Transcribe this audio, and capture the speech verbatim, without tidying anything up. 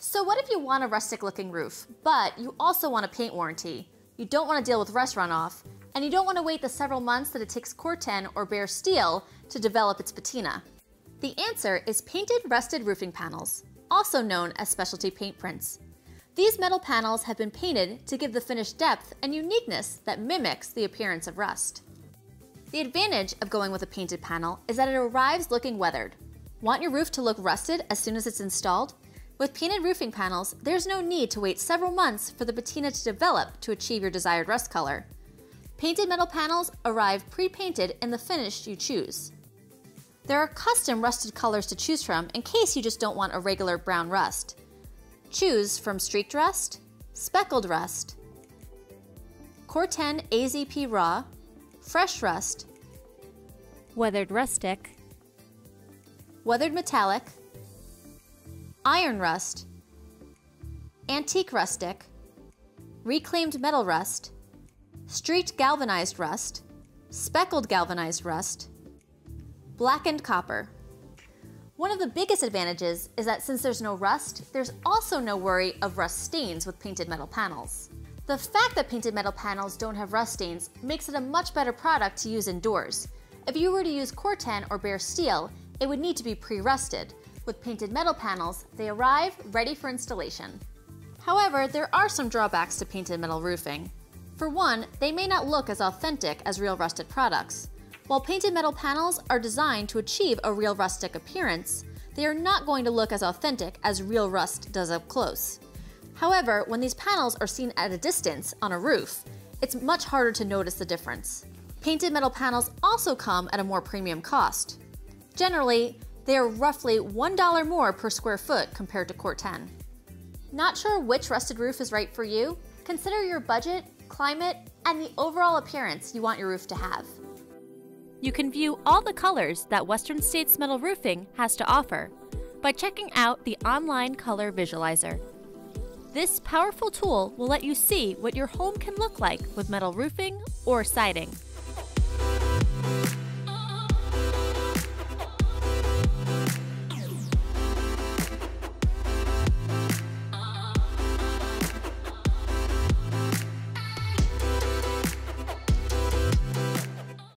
So what if you want a rustic looking roof, but you also want a paint warranty, you don't want to deal with rust runoff, and you don't want to wait the several months that it takes Corten or bare steel to develop its patina? The answer is painted rusted roofing panels, also known as specialty paint prints. These metal panels have been painted to give the finish depth and uniqueness that mimics the appearance of rust. The advantage of going with a painted panel is that it arrives looking weathered. Want your roof to look rusted as soon as it's installed? With painted roofing panels, there's no need to wait several months for the patina to develop to achieve your desired rust color. Painted metal panels arrive pre-painted in the finish you choose. There are custom rusted colors to choose from in case you just don't want a regular brown rust. Choose from streaked rust, speckled rust, Corten A Z P Raw, fresh rust, weathered rustic, weathered metallic, iron rust, antique rustic, reclaimed metal rust, streaked galvanized rust, speckled galvanized rust, blackened copper. One of the biggest advantages is that since there's no rust, there's also no worry of rust stains with painted metal panels. The fact that painted metal panels don't have rust stains makes it a much better product to use indoors. If you were to use Corten or bare steel, it would need to be pre-rusted. With painted metal panels, they arrive ready for installation. However, there are some drawbacks to painted metal roofing. For one, they may not look as authentic as real rusted products. While painted metal panels are designed to achieve a real rustic appearance, they are not going to look as authentic as real rust does up close. However, when these panels are seen at a distance on a roof, it's much harder to notice the difference. Painted metal panels also come at a more premium cost. Generally, they are roughly one dollar more per square foot compared to Corten. Not sure which rusted roof is right for you? Consider your budget, climate, and the overall appearance you want your roof to have. You can view all the colors that Western States Metal Roofing has to offer by checking out the online color visualizer. This powerful tool will let you see what your home can look like with metal roofing or siding.